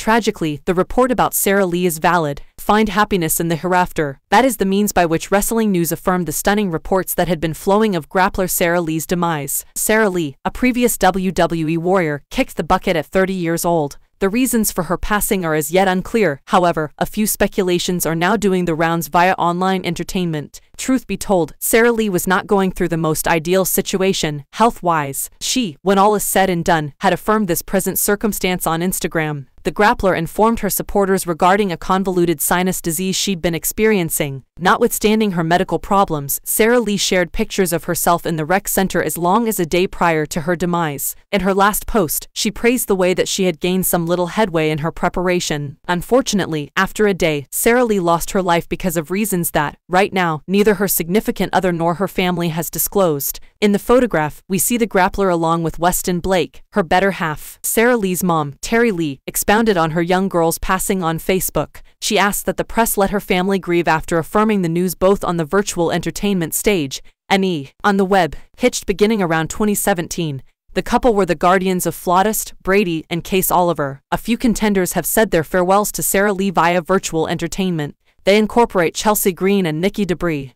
Tragically, the report about Sara Lee is valid. Find happiness in the hereafter. That is the means by which Wrestling News affirmed the stunning reports that had been flowing of grappler Sara Lee's demise. Sara Lee, a previous WWE warrior, kicked the bucket at 30 years old. The reasons for her passing are as yet unclear. However, a few speculations are now doing the rounds via online entertainment. Truth be told, Sara Lee was not going through the most ideal situation, health-wise. She, when all is said and done, had affirmed this present circumstance on Instagram. The grappler informed her supporters regarding a convoluted sinus disease she'd been experiencing. Notwithstanding her medical problems, Sara Lee shared pictures of herself in the rec center as long as a day prior to her demise. In her last post, she praised the way that she had gained some little headway in her preparation. Unfortunately, after a day, Sara Lee lost her life because of reasons that, right now, neither her significant other nor her family has disclosed. In the photograph, we see the grappler along with Weston Blake, her better half. Sara Lee's mom, Terry Lee, expounded on her young girl's passing on Facebook. She asked that the press let her family grieve after affirming the news both on the virtual entertainment stage and on the web. Hitched beginning around 2017, the couple were the guardians of flautist Brady and Case Oliver. A few contenders have said their farewells to Sara Lee via virtual entertainment. They incorporate Chelsea Green and Nikki Debris.